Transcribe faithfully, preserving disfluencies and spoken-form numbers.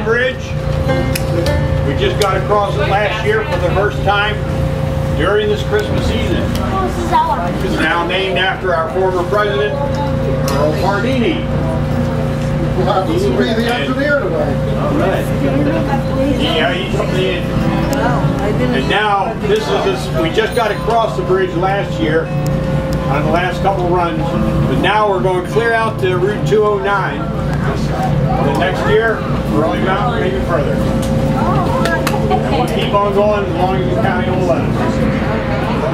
two oh nine bridge. We just got across it last year for the first time during this Christmas season. It's now named after our former president, Earl Pardini. Wow, this will be the engineer today. All right. Yeah, he's from the engineer. And now, this is this, we just got across the bridge last year on the last couple runs, but now we're going to clear out to Route two oh nine. And next year, we're only mountain maybe further. And we'll keep on going as long as the county will let us.